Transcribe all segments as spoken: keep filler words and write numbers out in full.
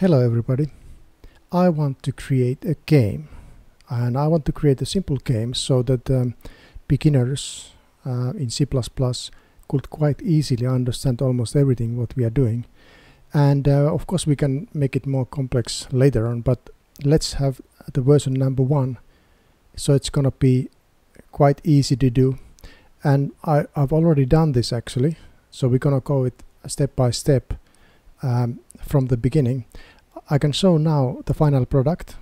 Hello everybody. I want to create a game, and I want to create a simple game so that um, beginners uh, in C plus plus could quite easily understand almost everything what we are doing. And uh, of course we can make it more complex later on, but let's have the version number one, so it's gonna be quite easy to do. And I, I've already done this actually, so we're gonna go it step by step um, from the beginning. I can show now the final product,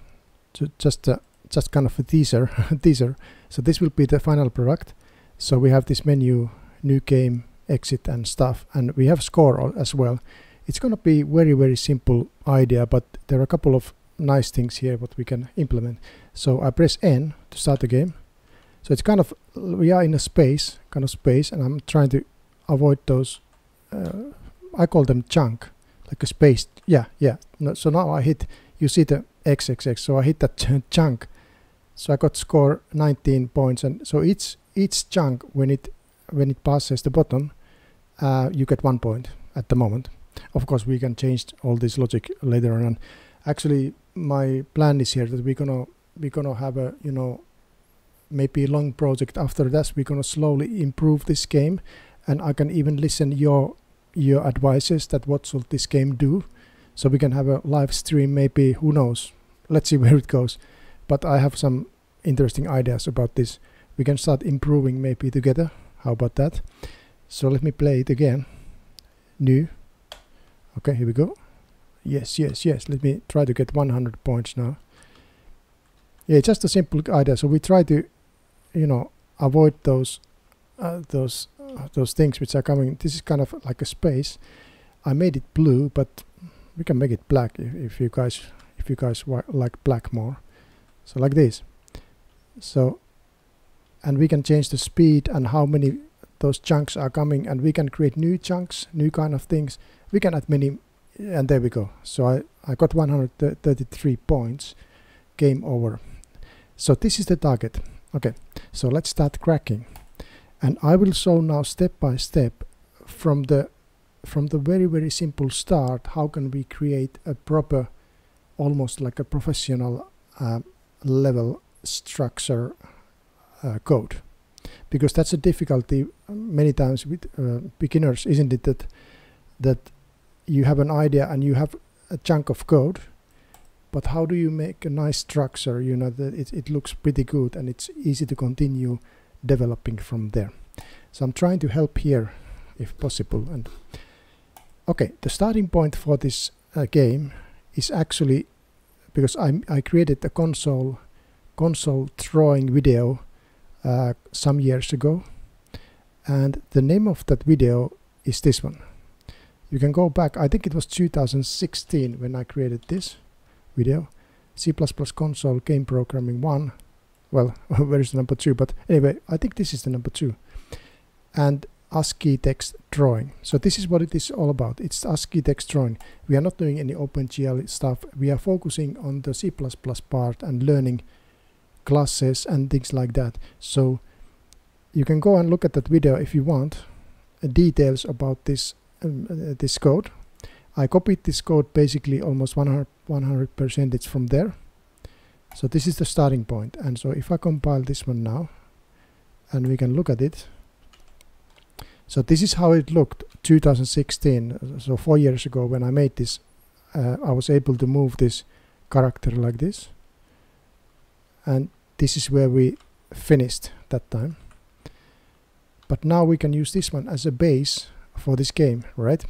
to just uh, just kind of a teaser. teaser. So this will be the final product. So we have this menu, new game, exit and stuff, and we have score as well. It's going to be very very simple idea, but there are a couple of nice things here what we can implement. So I press N to start the game. So it's kind of, we are in a space, kind of space, and I'm trying to avoid those, uh, I call them chunk, like a space, yeah, yeah. No, so now I hit, you see the XXX, so I hit that ch chunk. So I got score nineteen points, and so each, each chunk, when it, when it passes the bottom, uh, you get one point at the moment. Of course, we can change all this logic later on. And actually, my plan is here that we're gonna, we're gonna have a, you know, maybe a long project after that. We're gonna slowly improve this game, and I can even listen your your advices that what should this game do, so we can have a live stream maybe, who knows, let's see where it goes. But I have some interesting ideas about this. We can start improving maybe together, how about that? So let me play it again, new. Okay, here we go. Yes, yes, yes, let me try to get one hundred points now. Yeah, just a simple idea. So we try to, you know, avoid those uh, those those things which are coming. This is kind of like a space. I made it blue, but we can make it black if, if you guys if you guys like black more. So like this. So, and we can change the speed and how many those chunks are coming, and we can create new chunks, new kind of things. We can add many, and there we go. So I, I got one hundred thirty-three points. Game over. So this is the target. Okay, so let's start cracking. And I will show now step by step from the from the very very simple start how can we create a proper, almost like a professional uh, level structure uh, code, because that's a difficulty many times with uh, beginners, isn't it, that that you have an idea and you have a chunk of code, but how do you make a nice structure, you know, that it, it looks pretty good and it's easy to continue developing from there. So I'm trying to help here if possible. And okay, the starting point for this uh, game is actually, because I, I created a console console drawing video uh, some years ago, and the name of that video is this one. You can go back, I think it was two thousand sixteen when I created this video, C plus plus console game programming one. Well, where is the number two? But anyway, I think this is the number two. And ASCII text drawing. So this is what it is all about. It's ASCII text drawing. We are not doing any OpenGL stuff. We are focusing on the C plus plus part and learning classes and things like that. So you can go and look at that video if you want uh, details about this um, uh, this code. I copied this code basically almost one hundred percent it's from there. So this is the starting point. And so if I compile this one now, and we can look at it. So this is how it looked two thousand sixteen. So four years ago when I made this, uh, I was able to move this character like this. And this is where we finished that time. But now we can use this one as a base for this game, right?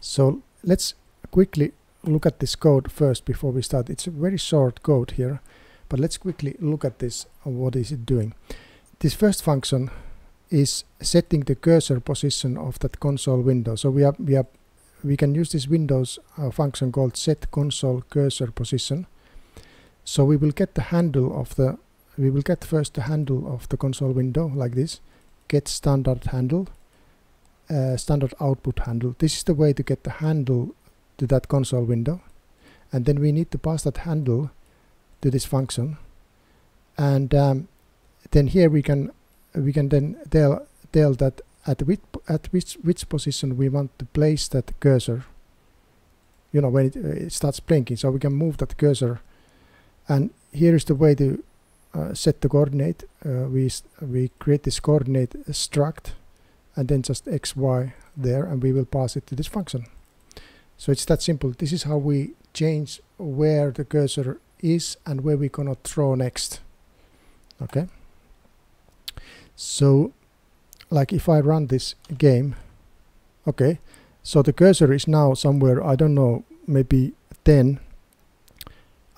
So let's quickly look at this code first before we start. It's a very short code here, but let's quickly look at this. What is it doing? This first function is setting the cursor position of that console window. So we are we are we can use this Windows uh, function called SetConsoleCursorPosition. So we will get the handle of the we will get first the handle of the console window like this. GetStdHandle, uh, standard output handle. This is the way to get the handle to that console window, and then we need to pass that handle to this function, and um, then here we can we can then tell tell that at which at which which position we want to place that cursor you know, when it, it starts blinking. So we can move that cursor, and here is the way to uh, set the coordinate. Uh, we we create this coordinate struct, and then just x y there, and we will pass it to this function. So it's that simple. This is how we change where the cursor is and where we're gonna throw next. Okay. So, like if I run this game, okay. So the cursor is now somewhere, I don't know, maybe ten.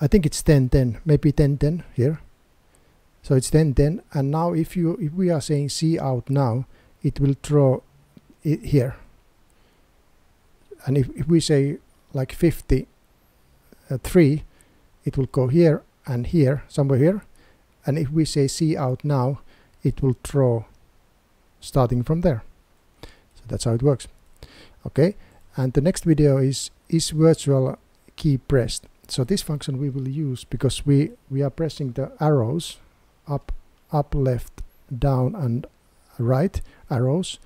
I think it's ten ten, maybe ten ten here. So it's ten ten, and now if you if we are saying C out now, it will throw it here. And if, if we say like fifty-three, it will go here and here, somewhere here. And if we say C out now, it will throw starting from there. So that's how it works. Okay, and the next video is is virtual key pressed. So this function we will use because we we are pressing the arrows, up up left, down and right arrows.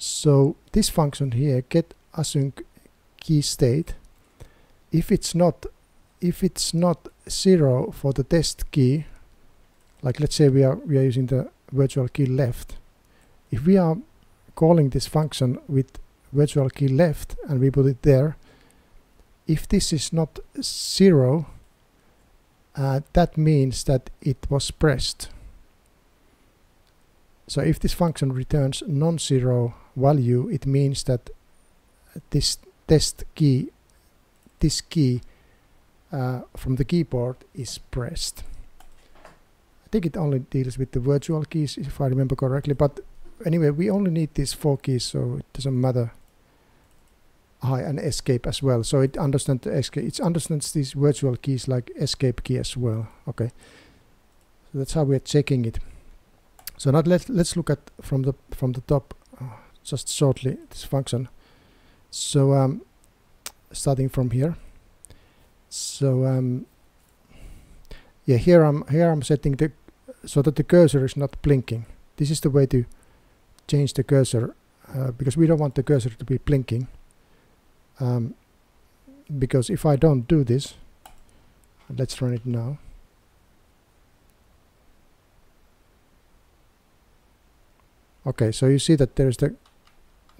So this function here, get async key state, if it's not if it's not zero for the test key, like let's say we are we are using the virtual key left, if we are calling this function with virtual key left and we put it there, if this is not zero, uh, that means that it was pressed. So if this function returns non-zero value, it means that this test key, this key uh, from the keyboard is pressed. I think it only deals with the virtual keys if I remember correctly, but anyway, we only need these four keys, so it doesn't matter. Ah, and escape as well. So it understands the escape. It understands these virtual keys like escape key as well. Okay, so that's how we're checking it. So now let's let's look at from the from the top, uh, just shortly, this function. So um, starting from here. So um, yeah, here I'm here I'm setting the so that the cursor is not blinking. This is the way to change the cursor, uh, because we don't want the cursor to be blinking, um, because if I don't do this, let's run it now. Okay, so you see that there's the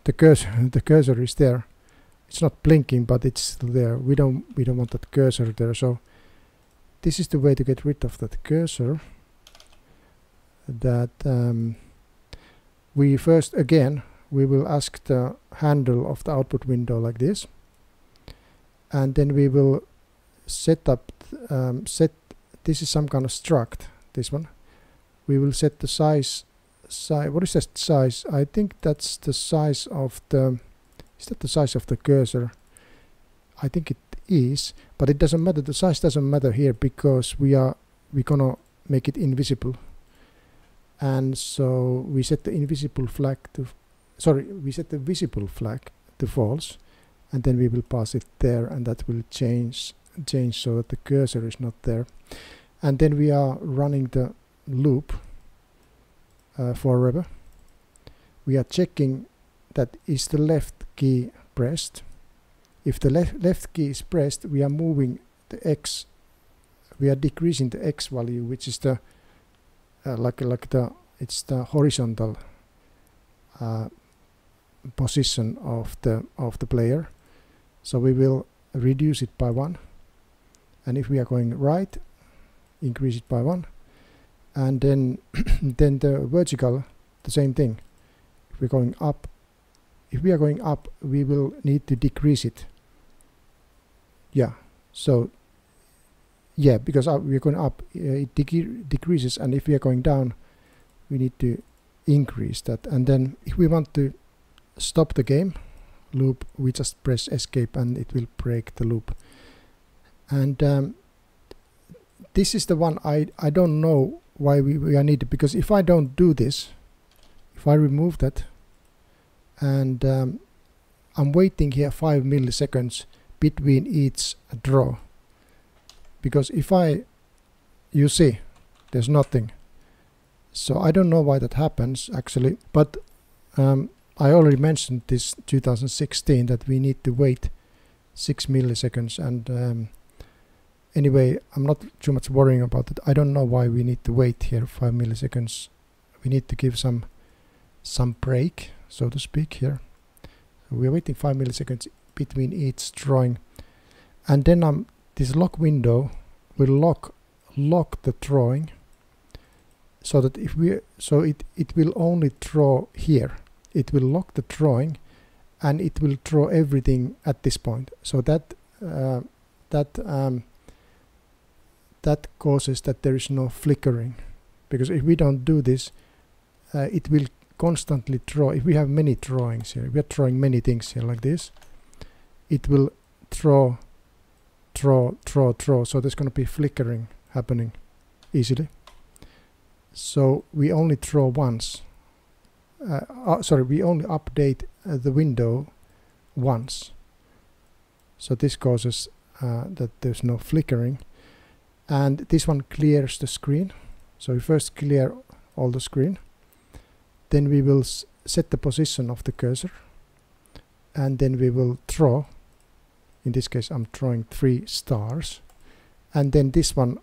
the cursor the cursor is there. It's not blinking, but it's still there. We don't we don't want that cursor there. So this is the way to get rid of that cursor. That um, we first, again, we will ask the handle of the output window like this, and then we will set up, um, set, this is some kind of struct, this one. We will set the size, size, what is that size? I think that's the size of the, is that the size of the cursor? I think it is, but it doesn't matter, the size doesn't matter here, because we are, we're gonna make it invisible. And so we set the invisible flag to, sorry, we set the visible flag to false, and then we will pass it there, and that will change change so that the cursor is not there. And then we are running the loop uh, forever. We are checking that is the left key pressed. If the left left key is pressed, we are moving the x, we are decreasing the x value, which is the Uh, like like the it's the horizontal uh, position of the of the player, so we will reduce it by one. And if we are going right, increase it by one. And then then the vertical, the same thing. If we're going up, if we are going up, we will need to decrease it. Yeah. So. Yeah, because uh, we're going up, uh, it dec decreases, and if we are going down, we need to increase that. And then if we want to stop the game loop, we just press escape and it will break the loop. And um, this is the one I, I don't know why we, we are needed, because if I don't do this, if I remove that, and um, I'm waiting here five milliseconds between each draw. Because if I, you see, there's nothing. So I don't know why that happens actually, but um, I already mentioned this twenty sixteen that we need to wait six milliseconds, and um, anyway, I'm not too much worrying about it. I don't know why we need to wait here five milliseconds. We need to give some some break, so to speak, here. We're waiting five milliseconds between each drawing, and then um, this lock window will lock lock the drawing, so that if we so it it will only draw here. It will lock the drawing, and it will draw everything at this point. So that uh, that um, that causes that there is no flickering, because if we don't do this, uh, it will constantly draw. If we have many drawings here, we are drawing many things here like this, it will draw, draw, draw, draw, so there's going to be flickering happening easily. So we only draw once, uh, uh, sorry, we only update uh, the window once, so this causes uh, that there's no flickering. And this one clears the screen, so we first clear all the screen. Then we will s set the position of the cursor, and then we will draw. In this case, I'm drawing three stars, and then this one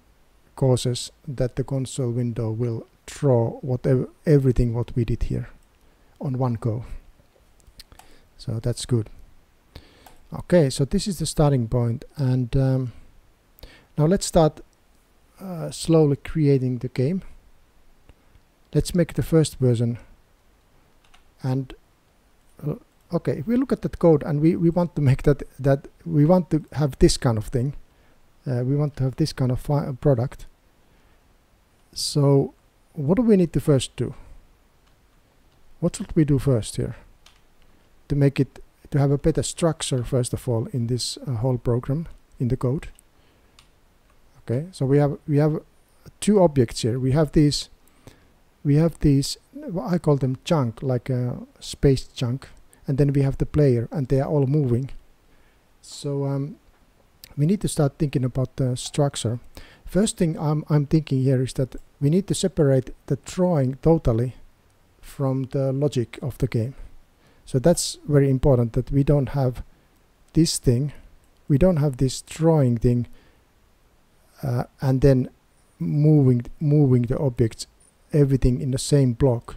causes that the console window will draw whatever everything what we did here on one go. So that's good. Okay, so this is the starting point, and um, now let's start uh, slowly creating the game. Let's make the first version. And uh, okay, if we look at that code, and we we want to make that that we want to have this kind of thing, uh, we want to have this kind of fi product. So what do we need to first do? What should we do first here to make it, to have a better structure first of all in this uh, whole program, in the code? Okay, so we have we have two objects here. We have these, we have these. I call them chunk, like a space chunk. And then we have the player, and they are all moving. So um, we need to start thinking about the structure. First thing I'm, I'm thinking here is that we need to separate the drawing totally from the logic of the game. So that's very important, that we don't have this thing, we don't have this drawing thing, uh, and then moving, moving the objects, everything in the same block.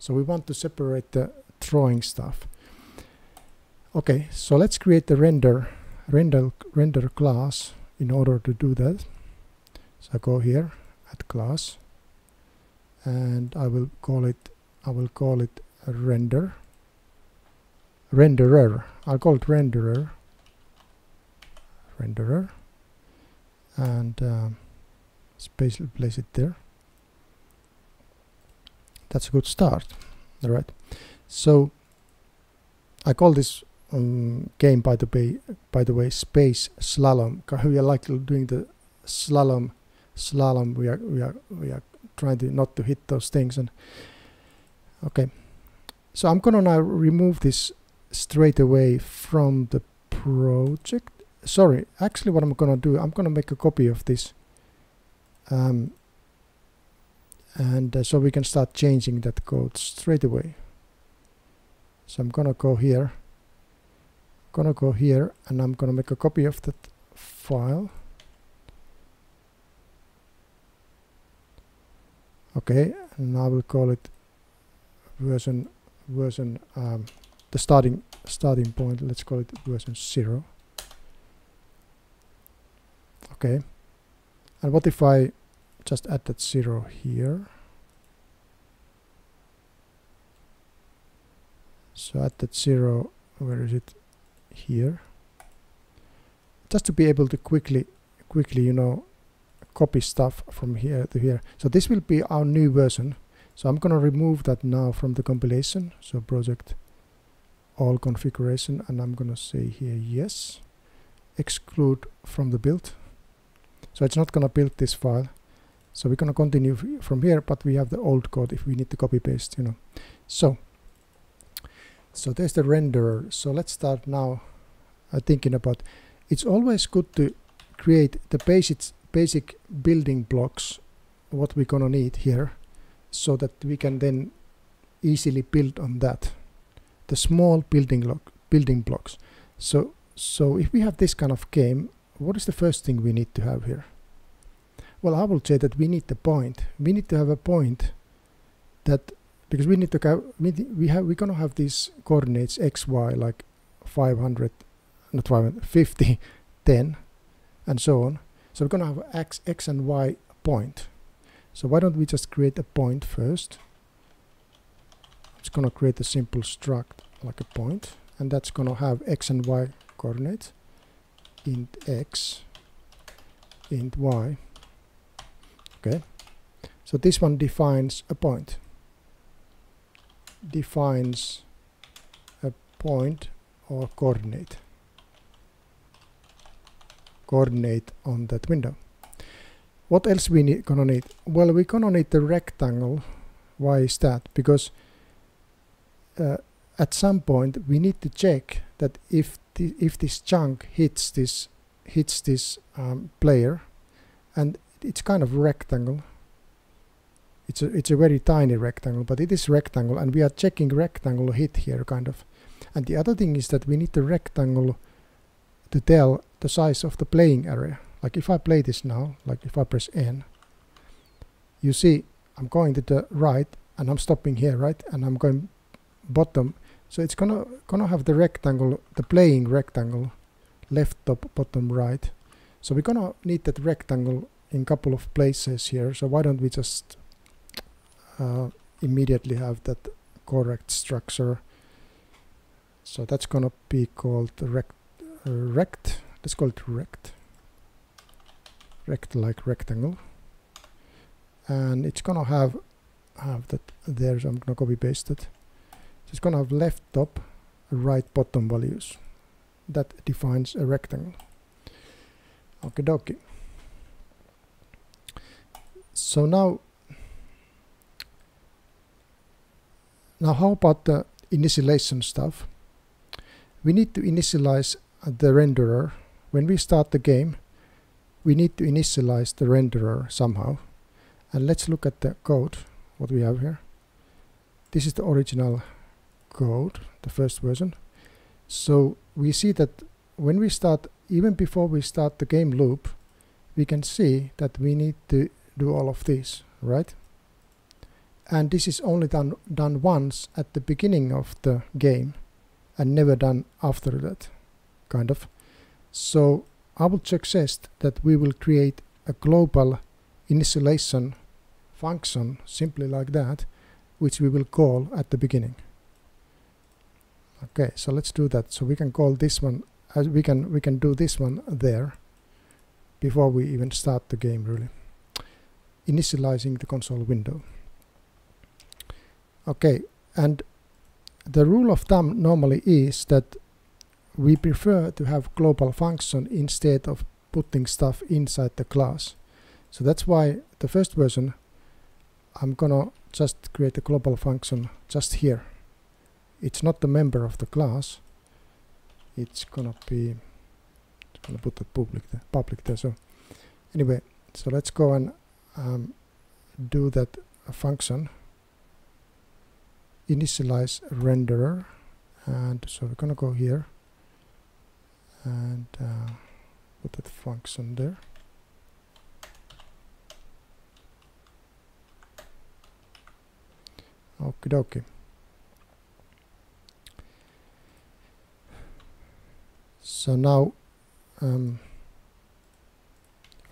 So we want to separate the drawing stuff. Okay, so let's create the render render render class in order to do that. So I go here at class, and I will call it I will call it a render renderer. I'll call it renderer renderer and um, space will place it there. That's a good start. All right. So I call this um, game, by the way, by the way, Space Slalom. We are like doing the slalom, slalom. We are, we are, we are trying to not to hit those things. And okay, so I'm gonna now remove this straight away from the project. Sorry, actually, what I'm gonna do, I'm gonna make a copy of this, um, and uh, so we can start changing that code straight away. So I'm gonna go here, gonna go here, and I'm gonna make a copy of that file. Okay, and I will call it version version um, the starting starting point. Let's call it version zero. Okay, and what if I just add that zero here? So at that zero, where is it? Here. Just to be able to quickly, quickly, you know, copy stuff from here to here. So this will be our new version. So I'm gonna remove that now from the compilation. So project, all configuration, and I'm gonna say here yes, exclude from the build. So it's not gonna build this file. So we're gonna continue from here, but we have the old code if we need to copy paste, you know. So. So there's the renderer. So let's start now uh, thinking about, it's always good to create the basic basic building blocks, what we're gonna need here, so that we can then easily build on that. The small building block building blocks. So So if we have this kind of game, what is the first thing we need to have here? Well, I will say that we need the point. We need to have a point that, because we need to we have we're gonna have these coordinates x, y, like five hundred, not five hundred, fifty, ten, and so on. So we're gonna have x, x and y point. So why don't we just create a point first? It's gonna create a simple struct like a point, and that's gonna have x and y coordinates, int x, int y. Okay, so this one defines a point. Defines a point or coordinate. Coordinate on that window. What else we need, gonna need? Well, we're gonna need the rectangle. Why is that? Because uh, at some point we need to check that if the, if this chunk hits this hits this um, player, and it's kind of rectangle. It's a, it's a very tiny rectangle, but it is rectangle, and we are checking rectangle hit here, kind of. And the other thing is that we need the rectangle to tell the size of the playing area. Like if I play this now, like if I press N, you see I'm going to the right, and I'm stopping here, right? And I'm going bottom. So it's gonna gonna have the rectangle, the playing rectangle, left, top, bottom, right. So we're gonna need that rectangle in couple of places here. So why don't we just uh, immediately have that correct structure? So that's gonna be called rect, uh, rect. Let's call it rect. Rect like rectangle, and it's gonna have have that there. So I'm gonna copy paste it. So it's gonna have left top, right bottom values. That defines a rectangle. Okie dokie. So now, now how about the initialization stuff? We need to initialize the renderer. When we start the game, we need to initialize the renderer somehow. And let's look at the code, what we have here. This is the original code, the first version. So we see that when we start, even before we start the game loop, we can see that we need to do all of this, right? And this is only done done once at the beginning of the game, and never done after that, kind of. So I would suggest that we will create a global initialization function, simply like that, which we will call at the beginning. Okay, so let's do that. So we can call this one, as we can we can do this one there, before we even start the game, really. Initializing the console window. Okay, and the rule of thumb normally is that we prefer to have global function instead of putting stuff inside the class. So that's why the first version, I'm gonna just create a global function just here. It's not the member of the class. It's gonna be, I'm gonna put the public there, public there. So anyway, so let's go and Um, do that uh, function, initialize renderer, and so we're gonna go here and uh, put that function there. Okie dokie. So now um,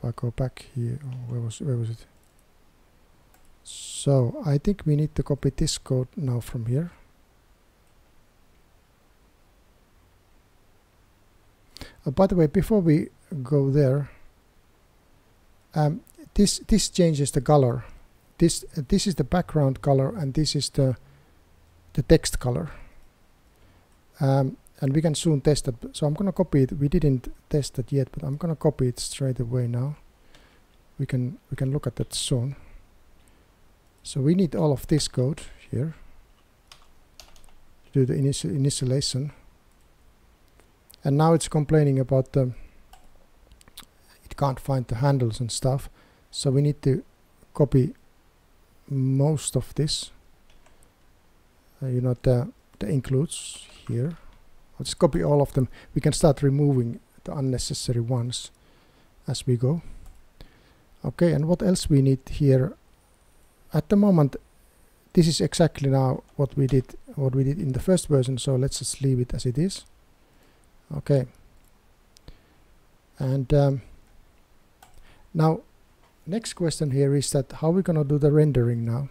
I go back here. Oh, where was where was it? So I think we need to copy this code now from here. Oh, by the way, before we go there, um, this this changes the color. This uh, this is the background color, and this is the the text color. Um, and we can soon test it, so I'm gonna copy it. We didn't test it yet, but I'm gonna copy it straight away now. We can we can look at that soon. So we need all of this code here to do the initial initialization, and now it's complaining about the it can't find the handles and stuff, so we need to copy most of this, uh, you know, the, the includes here. I'll just copy all of them. We can start removing the unnecessary ones as we go. Okay, and what else we need here? At the moment, this is exactly now what we did what we did in the first version, so let's just leave it as it is. Okay, and um, now next question here is that how we're gonna do the rendering now.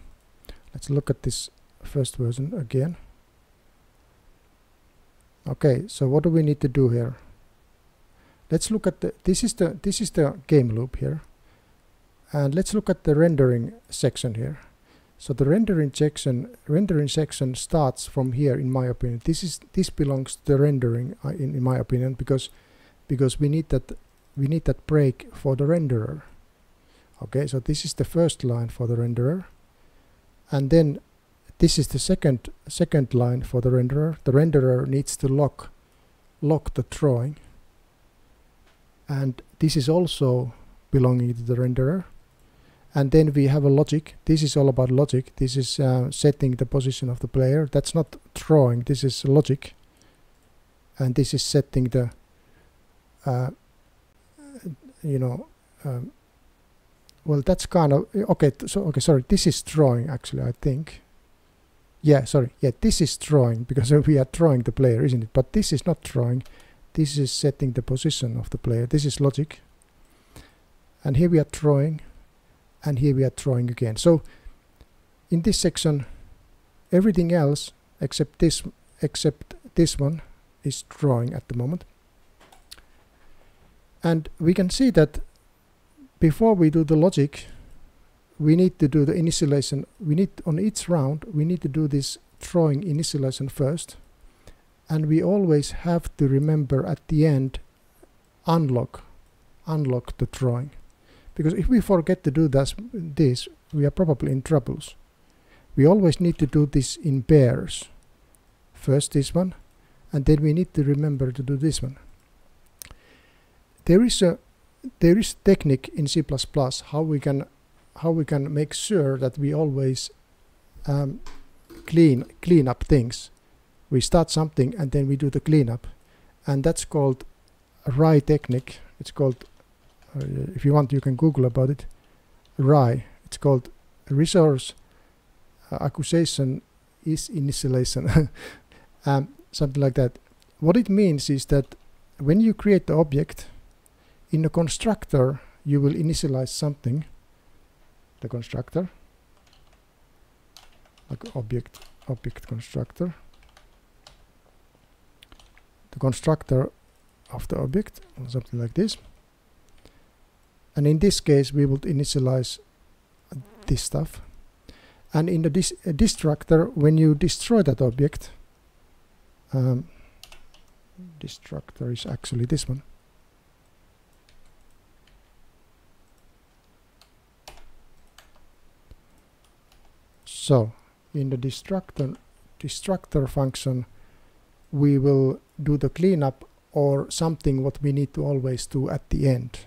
Let's look at this first version again. Okay, so what do we need to do here? Let's look at the this is the this is the game loop here, and let's look at the rendering section here. So the rendering section rendering section starts from here, in my opinion. This is this belongs to the rendering uh, in, in my opinion, because because we need that we need that break for the renderer. Okay, so this is the first line for the renderer, and then this is the second second line for the renderer. The renderer needs to lock lock the drawing, and this is also belonging to the renderer. And then we have a logic. This is all about logic. This is uh, setting the position of the player. That's not drawing, this is logic. And this is setting the uh, you know um, well, that's kind of okay. So okay, sorry, this is drawing actually, I think. Yeah, sorry. Yeah, this is drawing, because we are drawing the player, isn't it? But this is not drawing. This is setting the position of the player. This is logic. And here we are drawing, and here we are drawing again. So in this section, everything else except this except this one is drawing at the moment. And we can see that before we do the logic, we need to do the initialization. We need on each round we need to do this drawing initialization first, and we always have to remember at the end unlock unlock the drawing, because if we forget to do this, this we are probably in troubles. We always need to do this in pairs, first this one, and then we need to remember to do this one. There is a there is technique in C plus plus how we can how we can make sure that we always um, clean clean up things. We start something and then we do the cleanup, and that's called R A I technique. It's called, uh, if you want you can Google about it, R A I. It's called resource uh, accusation is initialization, um, something like that. What it means is that when you create the object in a constructor, you will initialize something, the constructor, like object object constructor, the constructor of the object, or something like this. And in this case we would initialize this stuff. And in the dis uh, destructor, when you destroy that object, um, destructor is actually this one. So in the destructor destructor function we will do the cleanup or something what we need to always do at the end.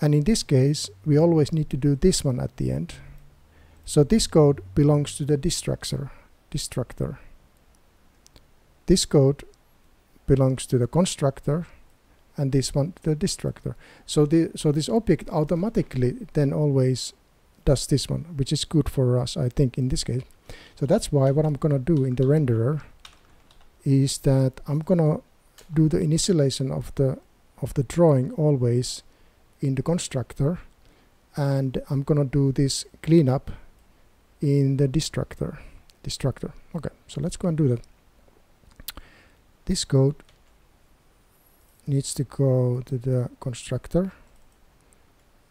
And in this case we always need to do this one at the end. So this code belongs to the destructor destructor. This code belongs to the constructor, and this one to the destructor. So the so this object automatically then always does this one, which is good for us, I think, in this case. So that's why what I'm gonna do in the renderer is that I'm gonna do the initialization of the of the drawing always in the constructor, and I'm gonna do this cleanup in the destructor destructor. Okay, so let's go and do that. This code needs to go to the constructor.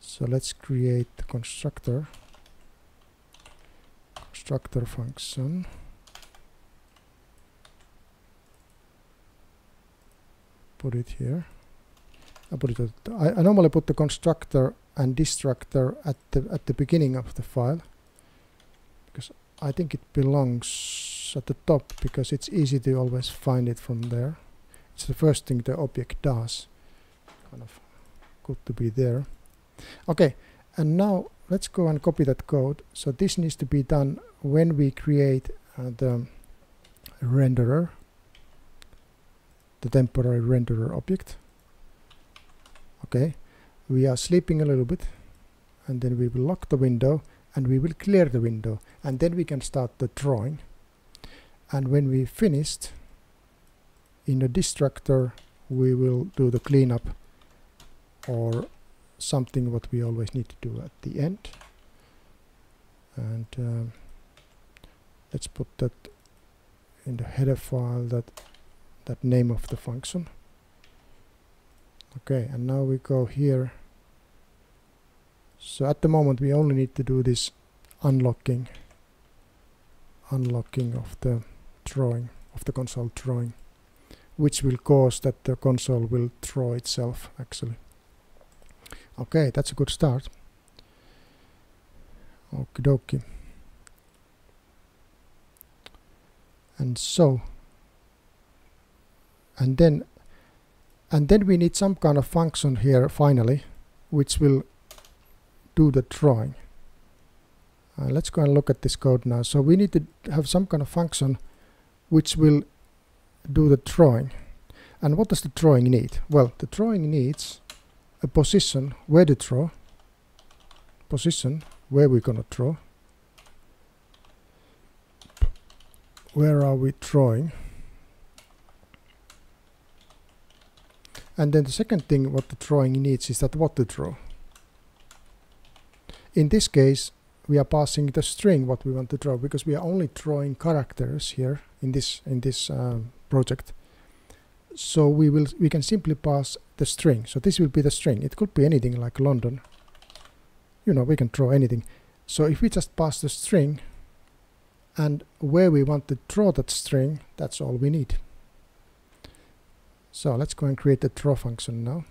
So let's create the constructor constructor function. Put it here. I put it. At I, I normally put the constructor and destructor at the at the beginning of the file, because I think it belongs at the top, because it's easy to always find it from there. It's the first thing the object does. Kind of good to be there. Okay, and now let's go and copy that code. So this needs to be done when we create uh, the renderer. the temporary renderer object. Okay, we are sleeping a little bit, and then we will lock the window and we will clear the window, and then we can start the drawing. And when we finished, in the destructor we will do the cleanup or something what we always need to do at the end. And um, let's put that in the header file, that that name of the function. Okay, and now we go here. So at the moment we only need to do this unlocking unlocking of the drawing, of the console drawing, which will cause that the console will draw itself actually. Okay, that's a good start. Okie dokie. And so, and then and then we need some kind of function here finally, which will do the drawing. Uh, let's go and look at this code now. So we need to have some kind of function which will do the drawing. And what does the drawing need? Well, the drawing needs a position where to draw, position where we're gonna draw. Where are we drawing? And then the second thing what the drawing needs is that what to draw. In this case we are passing the string what we want to draw, because we are only drawing characters here in this in this um, project. So we will we can simply pass the string. So this will be the string. It could be anything like London. You know, we can draw anything. So if we just pass the string and where we want to draw that string, that's all we need. So let's go and create the draw function now.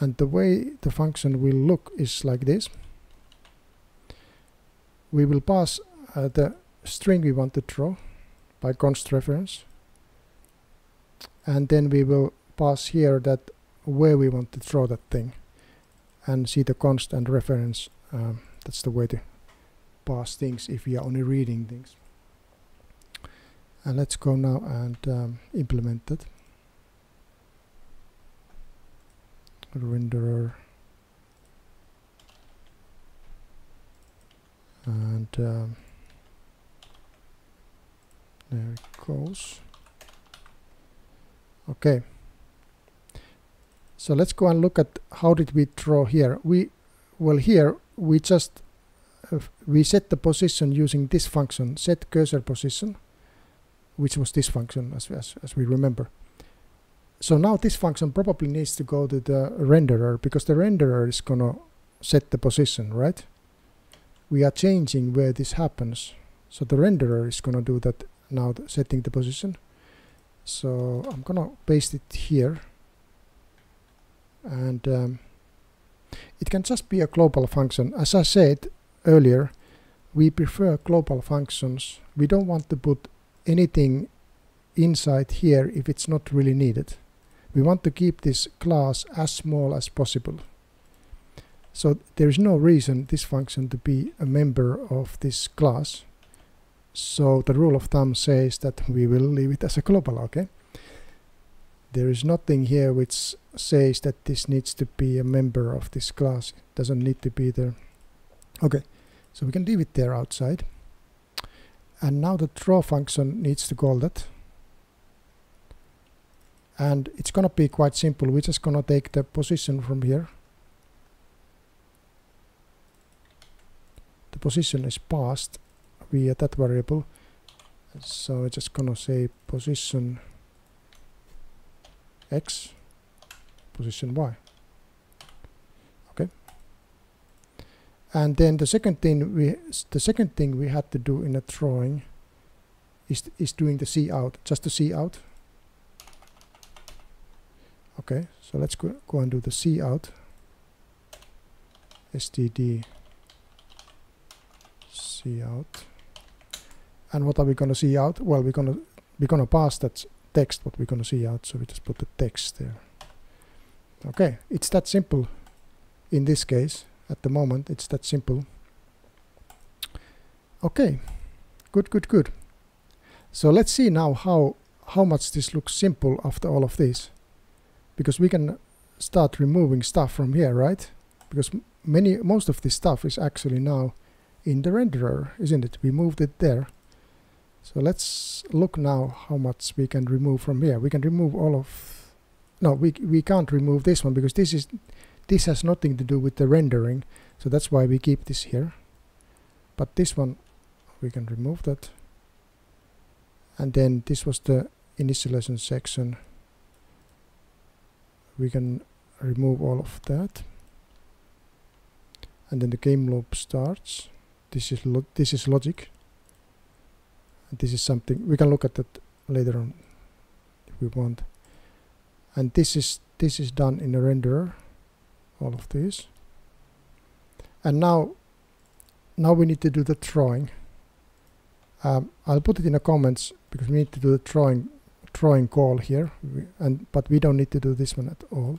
And the way the function will look is like this. We will pass uh, the string we want to draw by const reference, and then we will pass here that where we want to draw that thing, and see the const and reference. Um, that's the way to pass things if we are only reading things. And let's go now and um, implement it. Renderer, and um, there it goes. Okay, so let's go and look at how did we draw here. We well here we just uh, we set the position using this function, set cursor position, which was this function as as, as we remember. So now this function probably needs to go to the renderer, because the renderer is gonna set the position, right? We are changing where this happens. So the renderer is gonna do that now, the setting the position. So I'm gonna paste it here. And um, it can just be a global function. As I said earlier, we prefer global functions. We don't want to put anything inside here if it's not really needed. We want to keep this class as small as possible. So there is no reason this function to be a member of this class. So the rule of thumb says that we will leave it as a global, okay? There is nothing here which says that this needs to be a member of this class. It doesn't need to be there. Okay, so we can leave it there outside. And now the draw function needs to call that. And it's gonna be quite simple. We're just gonna take the position from here. The position is passed via that variable. So it's just gonna say position X, position Y. Okay. And then the second thing we the second thing we had to do in a drawing is is doing the C out, just the C out. Okay, so let's go, go and do the C out. S T D C out. And what are we gonna see out? Well, we're gonna we're gonna pass that text what we're gonna see out, so we just put the text there. Okay, it's that simple. In this case, at the moment, it's that simple. Okay, Good, good, good. So let's see now how how much this looks simple after all of this, because we can start removing stuff from here, right? Because many most of this stuff is actually now in the renderer, isn't it? We moved it there. So let's look now how much we can remove from here. We can remove all of no we we can't remove this one, because this is this has nothing to do with the rendering, so that's why we keep this here. But this one we can remove that. And then this was the initialization section. We can remove all of that. And then the game loop starts. This is lo this is logic. And this is something we can look at that later on if we want. And this is this is done in the renderer. All of this. And now now we need to do the drawing. Um, I'll put it in the comments, because we need to do the drawing drawing call here, we, and but we don't need to do this one at all.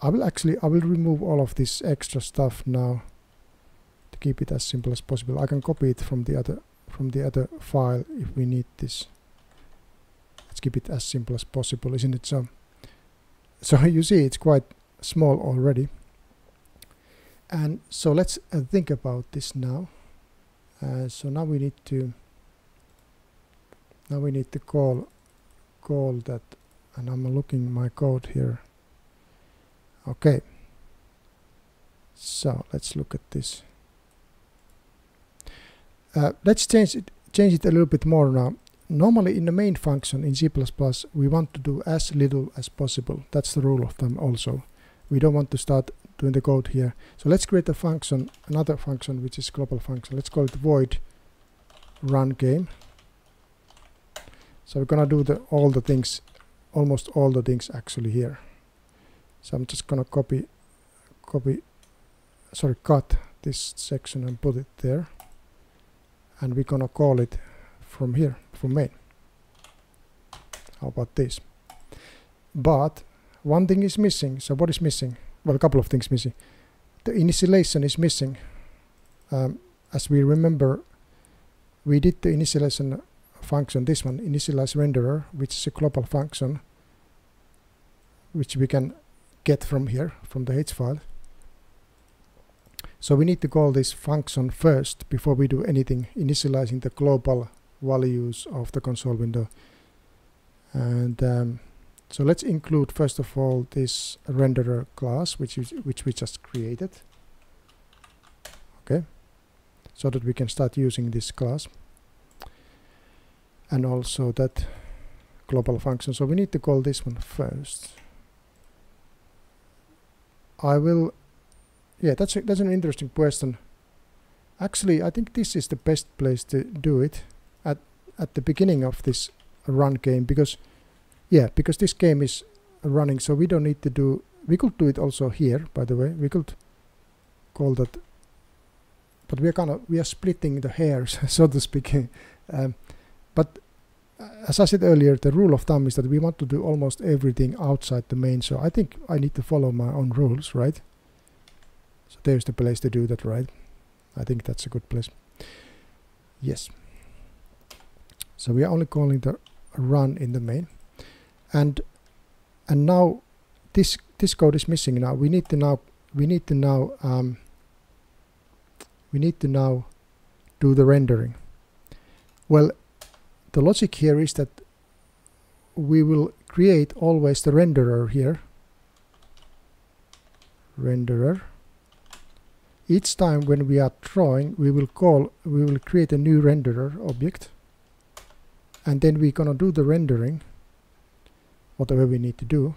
I will actually I will remove all of this extra stuff now to keep it as simple as possible. I can copy it from the other from the other file if we need this. Let's keep it as simple as possible, isn't it? So so you see it's quite small already. And so let's uh, think about this now. Uh, so now we need to now we need to call call that, and I'm looking my code here. Okay. So let's look at this. Uh, let's change it change it a little bit more now. Normally in the main function in C plus plus we want to do as little as possible. That's the rule of thumb also. We don't want to start doing the code here. So let's create a function, another function which is global function. Let's call it void run game. So we're gonna do the all the things, almost all the things actually here. So I'm just gonna copy, copy, sorry, cut this section and put it there. And we're gonna call it from here, from main. How about this? But one thing is missing. So what is missing? Well, a couple of things missing. The initialization is missing. Um, as we remember, we did the initialization function, this one, initialize renderer, which is a global function, which we can get from here, from the H file. So we need to call this function first before we do anything, initializing the global values of the console window. And um, so let's include first of all this renderer class, which is which we just created. Okay, so that we can start using this class, and also that global function. So we need to call this one first. I will, yeah, that's a, that's an interesting question. Actually, I think this is the best place to do it at at the beginning of this run game, because. Yeah, because this game is running, so we don't need to do... We could do it also here, by the way. We could call that... But we are kind of we are splitting the hairs, so to speak. um, but as I said earlier, the rule of thumb is that we want to do almost everything outside the main, so I think I need to follow my own rules, right? So there's the place to do that, right? I think that's a good place. Yes. So we are only calling the run in the main. And and now this this code is missing. Now we need to now we need to now um, we need to now do the rendering. Well, the logic here is that we will create always the renderer here. Renderer. Each time when we are drawing, we will call we will create a new renderer object, and then we're gonna do the rendering. Whatever we need to do.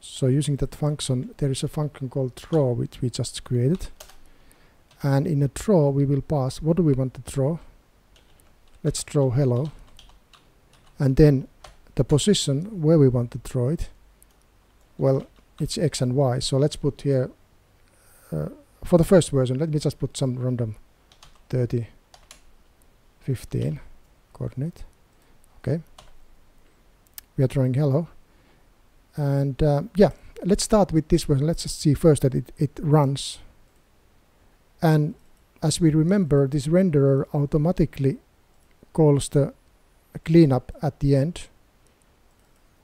So using that function, there is a function called draw, which we just created. And in a draw, we will pass, what do we want to draw? Let's draw hello. And then the position where we want to draw it. Well, it's X and Y. So let's put here, uh, for the first version, let me just put some random thirty, fifteen coordinate. Okay. We are drawing hello. And uh, yeah, let's start with this one. Let's just see first that it, it runs. And as we remember, this renderer automatically calls the cleanup at the end.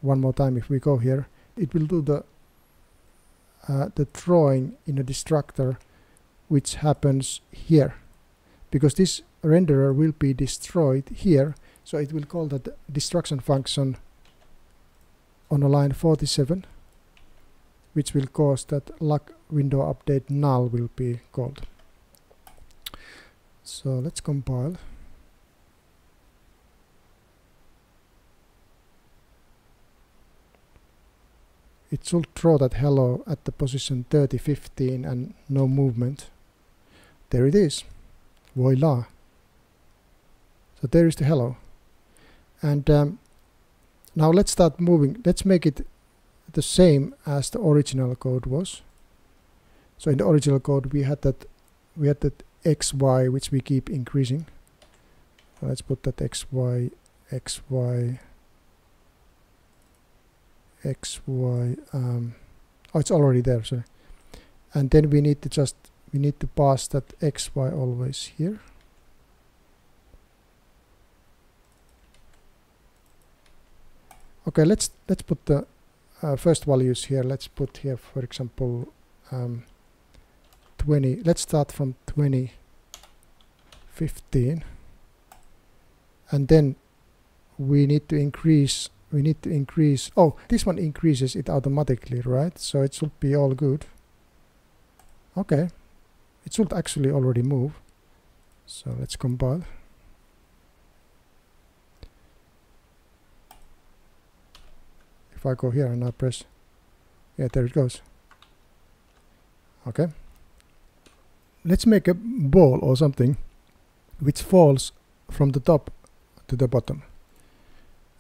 One more time, if we go here, it will do the uh, the drawing in a destructor, which happens here, because this renderer will be destroyed here, so it will call that destruction function on a line forty-seven, which will cause that lock window update null will be called. So let's compile. It should throw that hello at the position thirty fifteen and no movement. There it is. Voila. So there is the hello. And um, now let's start moving. Let's make it the same as the original code was. So in the original code we had that we had that X Y, which we keep increasing. Let's put that X Y X Y X Y. Um, oh, it's already there, sorry. And then we need to just we need to pass that X Y always here. Okay, let's let's put the uh, first values here. Let's put here, for example, um, twenty. Let's start from twenty, fifteen, and then we need to increase. We need to increase. Oh, this one increases it automatically, right? So it should be all good. Okay, it should actually already move. So let's compile. If I go here and I press, yeah, there it goes. Okay. Let's make a ball or something which falls from the top to the bottom.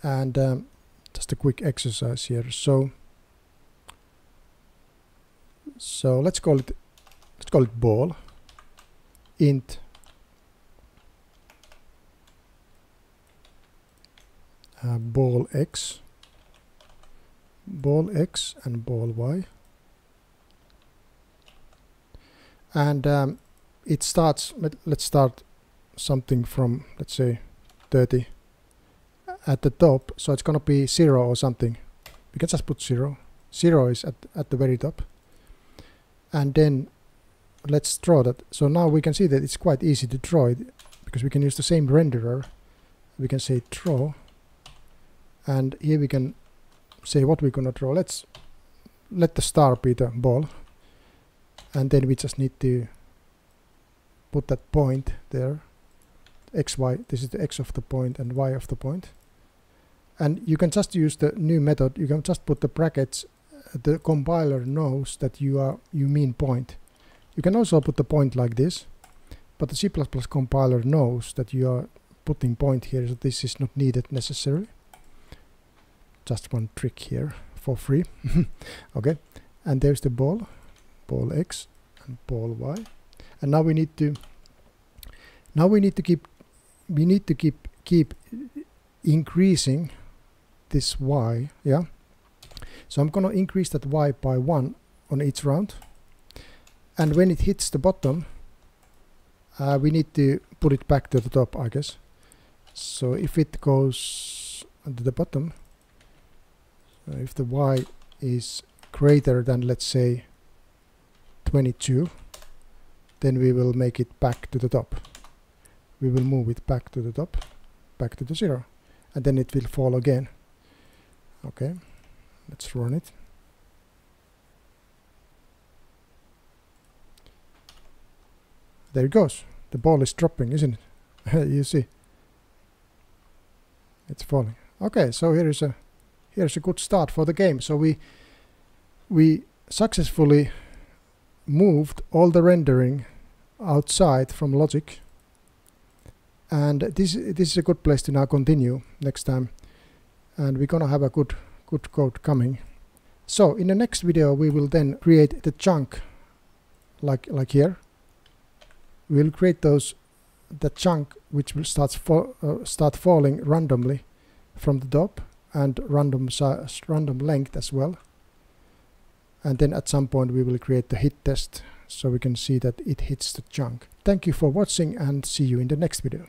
And um, just a quick exercise here. So, so let's call it let's call it ball. Int uh, ball x, ball x, and ball y. And um, it starts. Let, let's start something from, let's say, thirty. At the top, so it's gonna be zero or something. We can just put zero. Zero is at at the very top. And then let's draw that. So now we can see that it's quite easy to draw it because we can use the same renderer. We can say draw, and here we can say what we're gonna draw. Let's let the star be the ball, and then we just need to put that point there. X, Y. This is the x of the point and y of the point. And you can just use the new method. You can just put the brackets. The compiler knows that you are you mean point. You can also put the point like this, but the C plus plus compiler knows that you are putting point here, so this is not needed necessarily. Just one trick here for free. Okay, and there's the ball, ball x and ball y. And now we need to now we need to keep we need to keep keep increasing this y, yeah. So I'm gonna increase that y by one on each round, and when it hits the bottom, uh, we need to put it back to the top, I guess. So if it goes to the bottom, so if the y is greater than, let's say, twenty-two, then we will make it back to the top. We will move it back to the top, back to the zero. And then it will fall again. Okay, let's run it. There it goes. The ball is dropping, isn't it? You see, it's falling. Okay, so here is a here is a good start for the game. So we we successfully moved all the rendering outside from logic. And this this is a good place to now continue next time, and we're gonna have a good good code coming. So in the next video we will then create the chunk, like like here. We'll create those the chunk which will start fall, uh, start falling randomly from the top, and random size, random length as well. And then at some point we will create the hit test so we can see that it hits the junk. Thank you for watching and see you in the next video.